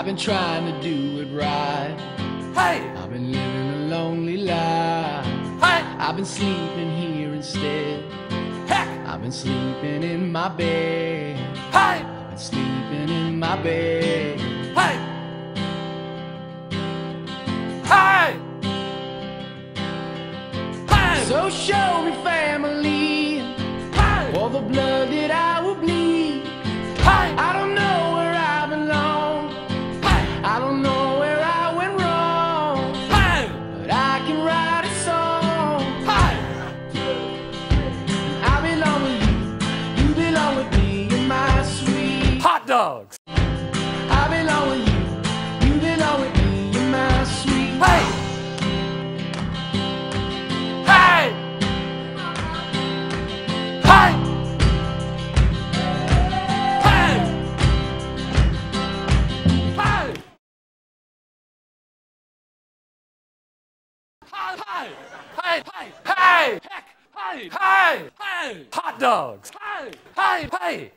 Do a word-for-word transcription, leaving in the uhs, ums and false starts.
I've been trying to do it right. Hey! I've been living a lonely life. Hey! I've been sleeping here instead. Heck! I've been sleeping in my bed. Hey! I've been sleeping in my bed. Hey! Hey! Hey! So show me family, hey! All the blood that I will bleed. Hey! I don't know where I belong. Hey! I don't know where I went wrong. Hey! But I can write a song. Hey! I belong with you. You belong with me and my sweet hot dogs. I belong with you. You belong with me and my sweet. Hey! Hey! Hey! Hey! Hey! Hey! Hey! Heck! Hey! Hey! Hey! Hot dogs! Hey! Hey! Hey!